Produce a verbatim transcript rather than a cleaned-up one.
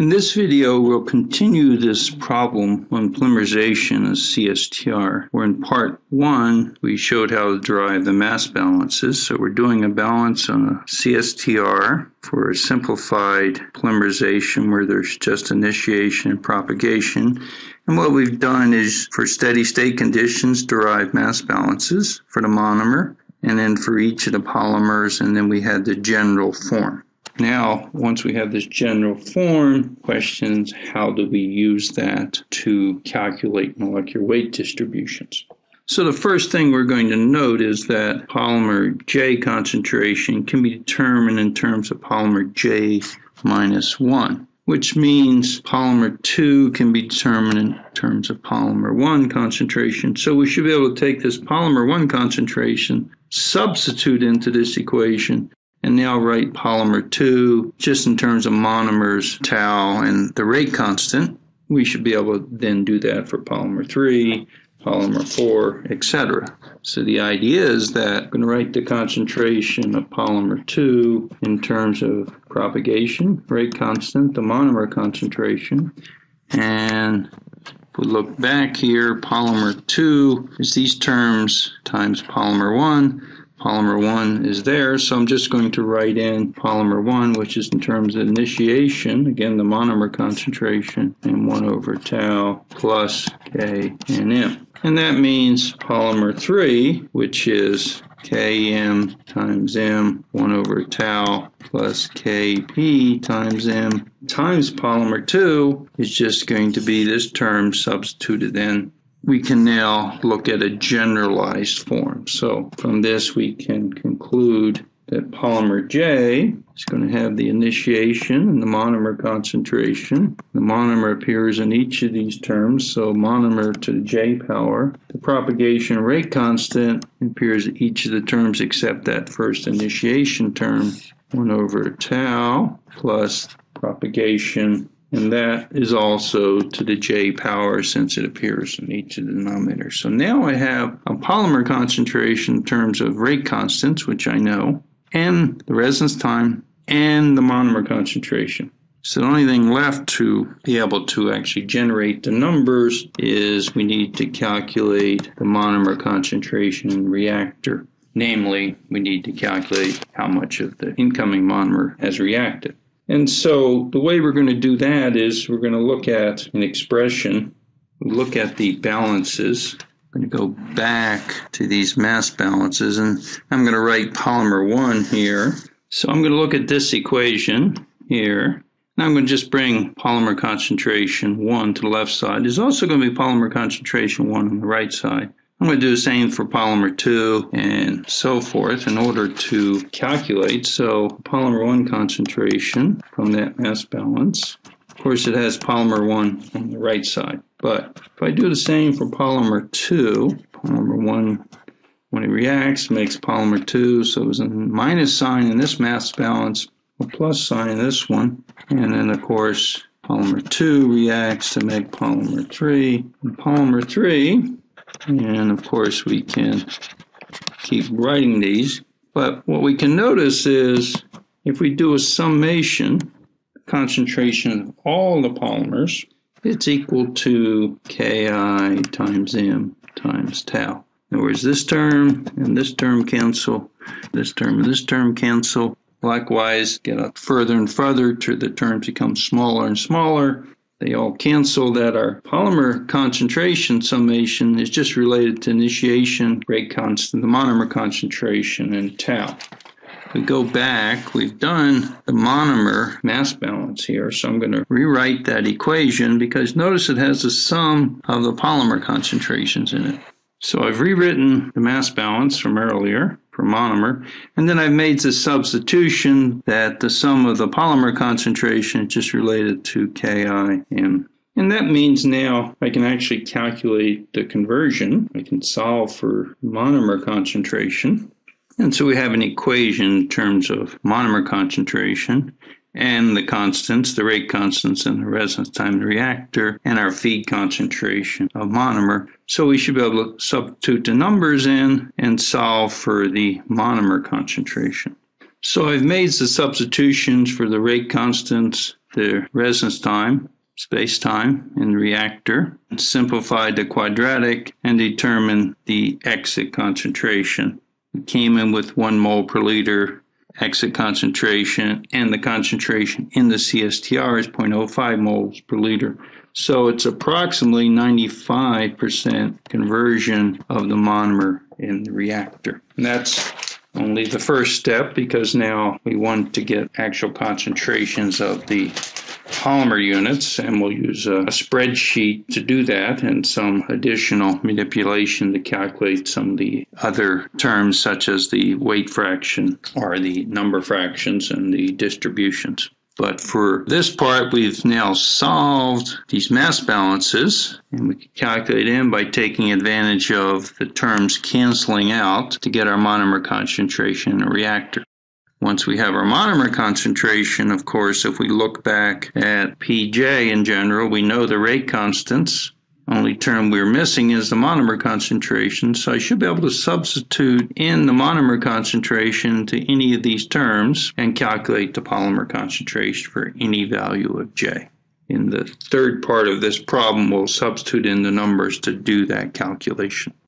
In this video, we'll continue this problem on polymerization of C S T R, where in part one, we showed how to derive the mass balances. So we're doing a balance on a C S T R for a simplified polymerization where there's just initiation and propagation. And what we've done is, for steady state conditions, derive mass balances for the monomer, and then for each of the polymers, and then we had the general form. Now, once we have this general form, questions, how do we use that to calculate molecular weight distributions? So the first thing we're going to note is that polymer J concentration can be determined in terms of polymer J minus one, which means polymer two can be determined in terms of polymer one concentration. So we should be able to take this polymer one concentration, substitute into this equation, and now write polymer two, just in terms of monomers, tau, and the rate constant. We should be able to then do that for polymer three, polymer four, et cetera. So the idea is that I'm going to write the concentration of polymer two in terms of propagation, rate constant, the monomer concentration. And if we look back here, polymer two is these terms times polymer one. Polymer one is there, so I'm just going to write in polymer one, which is in terms of initiation, again the monomer concentration, and one over tau plus K N M. And that means polymer three, which is K M times M, one over tau plus K P times M, times polymer two is just going to be this term substituted in. We can now look at a generalized form. So from this we can conclude that polymer J is going to have the initiation and the monomer concentration. The monomer appears in each of these terms, so monomer to the J power. The propagation rate constant appears in each of the terms except that first initiation term, one over tau plus propagation. And that is also to the J power since it appears in each of the denominators. So now I have a polymer concentration in terms of rate constants, which I know, and the residence time, and the monomer concentration. So the only thing left to be able to actually generate the numbers is we need to calculate the monomer concentration in reactor. Namely, we need to calculate how much of the incoming monomer has reacted. And so the way we're going to do that is we're going to look at an expression, look at the balances. I'm going to go back to these mass balances, and I'm going to write polymer one here. So I'm going to look at this equation here. Now I'm going to just bring polymer concentration one to the left side. There's also going to be polymer concentration one on the right side. I'm going to do the same for polymer two and so forth in order to calculate. So polymer one concentration from that mass balance. Of course, it has polymer one on the right side. But if I do the same for polymer two, polymer one, when it reacts, makes polymer two. So it was a minus sign in this mass balance, a plus sign in this one. And then, of course, polymer two reacts to make polymer three. And polymer three... And of course we can keep writing these, but what we can notice is if we do a summation, concentration of all the polymers, it's equal to Ki times M times tau. In other words, this term and this term cancel, this term and this term cancel. Likewise, get up further and further to the terms become smaller and smaller. They all cancel, that our polymer concentration summation is just related to initiation, rate constant, the monomer concentration, and tau. If we go back, we've done the monomer mass balance here, so I'm going to rewrite that equation because notice it has the sum of the polymer concentrations in it. So I've rewritten the mass balance from earlier for monomer, and then I've made the substitution that the sum of the polymer concentration is just related to K I N. And that means now I can actually calculate the conversion. I can solve for monomer concentration. And so we have an equation in terms of monomer concentration and the constants, the rate constants and the residence time of the reactor, and our feed concentration of monomer. So we should be able to substitute the numbers in and solve for the monomer concentration. So I've made the substitutions for the rate constants, the resonance time, space-time, in the reactor, simplified the quadratic, and determined the exit concentration. We came in with one mole per liter exit concentration, and the concentration in the C S T R is zero point zero five moles per liter. So it's approximately ninety-five percent conversion of the monomer in the reactor. And that's only the first step, because now we want to get actual concentrations of the polymer units, and we'll use a, a spreadsheet to do that, and some additional manipulation to calculate some of the other terms, such as the weight fraction or the number fractions and the distributions. But for this part, we've now solved these mass balances, and we can calculate in by taking advantage of the terms canceling out to get our monomer concentration in a reactor. Once we have our monomer concentration, of course, if we look back at Pj in general, we know the rate constants. Only term we're missing is the monomer concentration, so I should be able to substitute in the monomer concentration to any of these terms and calculate the polymer concentration for any value of J. In the third part of this problem, we'll substitute in the numbers to do that calculation.